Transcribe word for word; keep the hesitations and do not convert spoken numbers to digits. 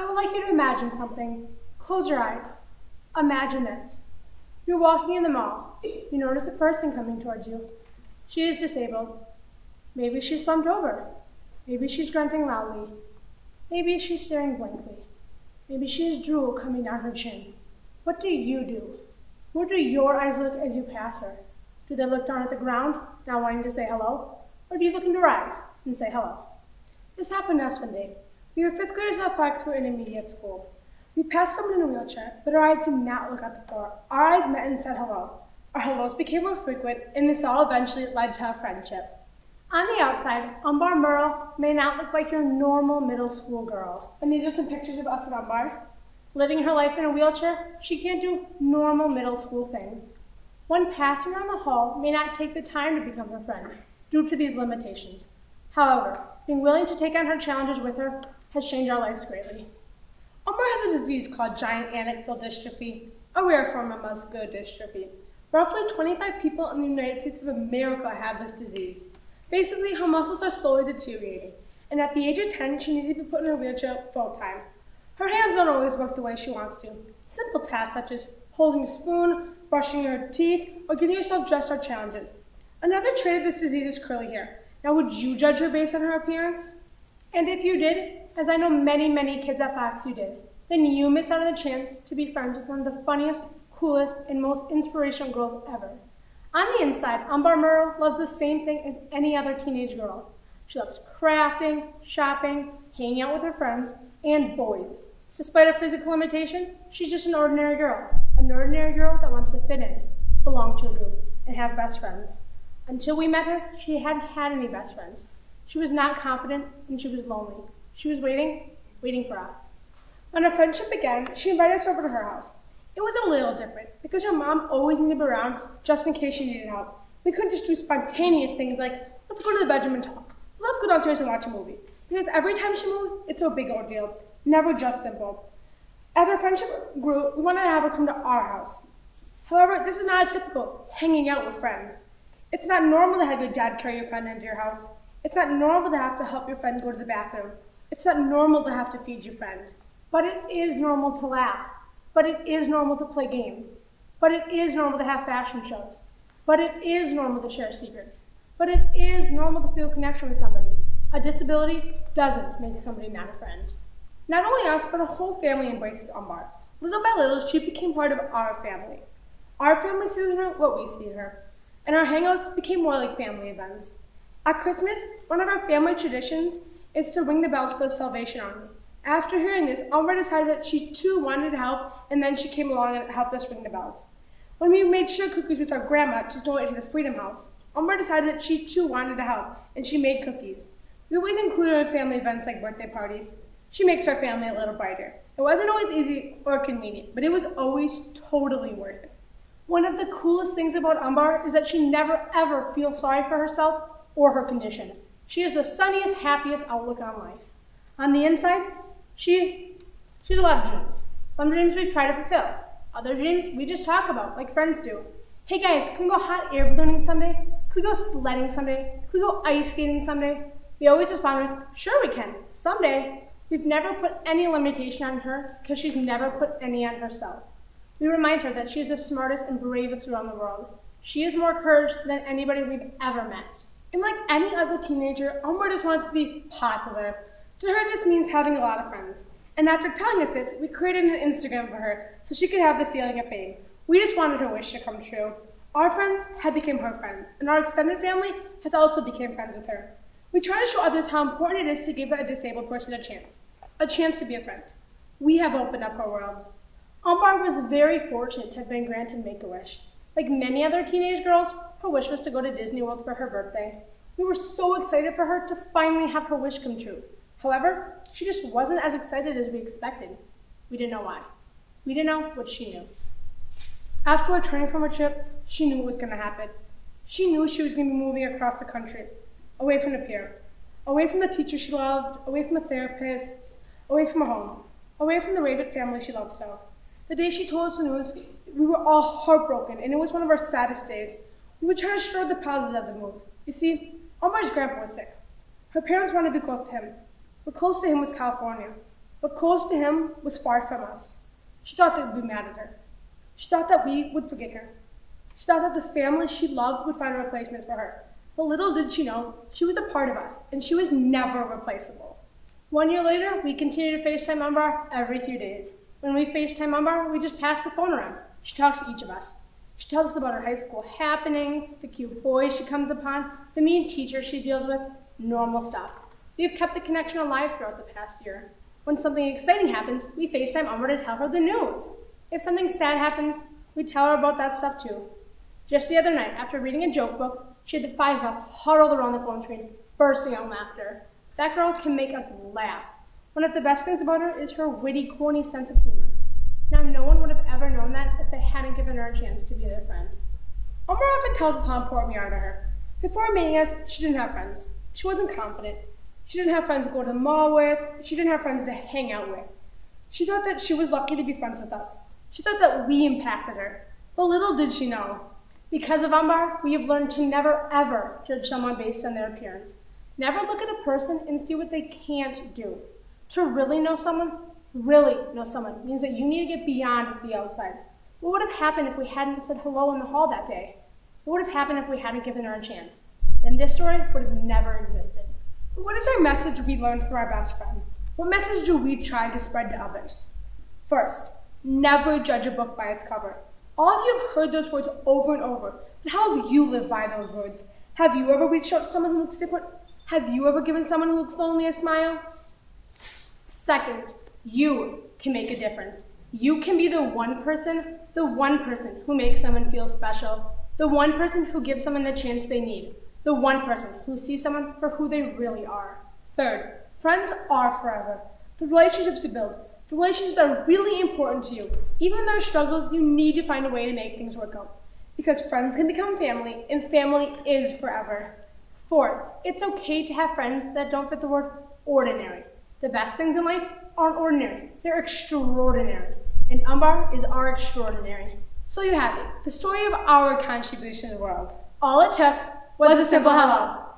I would like you to imagine something. Close your eyes. Imagine this. You're walking in the mall. You notice a person coming towards you. She is disabled. Maybe she's slumped over. Maybe she's grunting loudly. Maybe she's staring blankly. Maybe she has drool coming down her chin. What do you do? Where do your eyes look as you pass her? Do they look down at the ground, not wanting to say hello? Or do you look into her eyes and say hello? This happened to us one day. We were fifth graders at Foxwood Intermediate School. We passed someone in a wheelchair, but our eyes did not look at the floor. Our eyes met and said hello. Our hellos became more frequent, and this all eventually led to a friendship. On the outside, Umbar Murrow may not look like your normal middle school girl. And these are some pictures of us at Umbar. Living her life in a wheelchair, she can't do normal middle school things. One passing around the hall may not take the time to become her friend due to these limitations. However, being willing to take on her challenges with her has changed our lives greatly. Umbar has a disease called Giant Anaxyl Dystrophy, a rare form of muscular dystrophy. Roughly twenty-five people in the United States of America have this disease. Basically, her muscles are slowly deteriorating, and at the age of ten, she needed to be put in her wheelchair full-time. Her hands don't always work the way she wants to. Simple tasks such as holding a spoon, brushing her teeth, or getting herself dressed are challenges. Another trait of this disease is curly hair. Now, would you judge her based on her appearance? And if you did, as I know many, many kids at Fox who did, then you missed out on the chance to be friends with one of the funniest, coolest, and most inspirational girls ever. On the inside, Umbar Murrow loves the same thing as any other teenage girl. She loves crafting, shopping, hanging out with her friends, and boys. Despite her physical limitation, she's just an ordinary girl. An ordinary girl that wants to fit in, belong to a group, and have best friends. Until we met her, she hadn't had any best friends. She was not confident, and she was lonely. She was waiting, waiting for us. When our friendship began, she invited us over to her house. It was a little different, because her mom always needed to be around just in case she needed help. We couldn't just do spontaneous things like, let's go to the bedroom and talk. Let's go downstairs and watch a movie. Because every time she moves, it's a big ordeal, never just simple. As our friendship grew, we wanted to have her come to our house. However, this is not a typical hanging out with friends. It's not normal to have your dad carry your friend into your house. It's not normal to have to help your friend go to the bathroom. It's not normal to have to feed your friend, but it is normal to laugh, but it is normal to play games, but it is normal to have fashion shows, but it is normal to share secrets, but it is normal to feel connection with somebody. A disability doesn't make somebody not a friend. Not only us, but a whole family embraces Umbar. Little by little, she became part of our family. Our family sees in her what we see in her, and our hangouts became more like family events. At Christmas, one of our family traditions is to ring the bells for the Salvation Army. After hearing this, Umbar decided that she too wanted to help, and then she came along and helped us ring the bells. When we made sugar cookies with our grandma to donate to the Freedom House, Umbar decided that she too wanted to help, and she made cookies. We always include her in family events like birthday parties. She makes our family a little brighter. It wasn't always easy or convenient, but it was always totally worth it. One of the coolest things about Umbar is that she never ever feels sorry for herself or her condition. She has the sunniest, happiest outlook on life. On the inside, she, she has a lot of dreams. Some dreams we've tried to fulfill. Other dreams we just talk about, like friends do. Hey guys, can we go hot air ballooning someday? Can we go sledding someday? Can we go ice skating someday? We always respond with, sure we can, someday. We've never put any limitation on her because she's never put any on herself. We remind her that she's the smartest and bravest around the world. She has more courage than anybody we've ever met. And like any other teenager, Umbar just wants to be popular. To her, this means having a lot of friends. And after telling us this, we created an Instagram for her so she could have the feeling of fame. We just wanted her wish to come true. Our friends have become her friends, and our extended family has also become friends with her. We try to show others how important it is to give a disabled person a chance, a chance to be a friend. We have opened up her world. Umbar was very fortunate to have been granted Make-A-Wish. Like many other teenage girls, her wish was to go to Disney World for her birthday. We were so excited for her to finally have her wish come true. However, she just wasn't as excited as we expected. We didn't know why. We didn't know what she knew. After returning from her trip, she knew what was going to happen. She knew she was going to be moving across the country, away from the pier, away from the teacher she loved, away from the therapists, away from her home, away from the Rabbit family she loved so. The day she told us the news, we were all heartbroken, and it was one of our saddest days. We were trying to show the positives of the move. You see, Umbar's grandpa was sick. Her parents wanted to be close to him, but close to him was California. but close to him was far from us. She thought that we'd be mad at her. She thought that we would forget her. She thought that the family she loved would find a replacement for her. But little did she know, she was a part of us, and she was never replaceable. One year later, we continued to FaceTime Umbar every few days. When we FaceTime Umbar, we just pass the phone around. She talks to each of us. She tells us about her high school happenings, the cute boys she comes upon, the mean teachers she deals with, normal stuff. We have kept the connection alive throughout the past year. When something exciting happens, we FaceTime Umbar to tell her the news. If something sad happens, we tell her about that stuff too. Just the other night, after reading a joke book, she had the five of us huddled around the phone screen, bursting out in laughter. That girl can make us laugh. One of the best things about her is her witty, corny sense of humor. Now, no one would have ever known that if they hadn't given her a chance to be their friend. Umbar often tells us how important we are to her. Before meeting us, she didn't have friends. She wasn't confident. She didn't have friends to go to the mall with. She didn't have friends to hang out with. She thought that she was lucky to be friends with us. She thought that we impacted her. But little did she know. Because of Umbar, we have learned to never, ever judge someone based on their appearance. Never look at a person and see what they can't do. To really know someone, really know someone, means that you need to get beyond the outside. What would have happened if we hadn't said hello in the hall that day? What would have happened if we hadn't given her a chance? Then this story would have never existed. But what is our message we learned from our best friend? What message do we try to spread to others? First, never judge a book by its cover. All of you have heard those words over and over, but how have you lived by those words? Have you ever reached out to someone who looks different? Have you ever given someone who looks lonely a smile? Second, you can make a difference. You can be the one person, the one person who makes someone feel special, the one person who gives someone the chance they need, the one person who sees someone for who they really are. Third, friends are forever. The relationships you build, relationships are really important to you. Even though struggles, you need to find a way to make things work out. Because friends can become family, and family is forever. Fourth, it's okay to have friends that don't fit the word ordinary. The best things in life aren't ordinary, they're extraordinary. And Umbar is our extraordinary. So you have it, the story of our contribution to the world. All it took was, was a simple hello.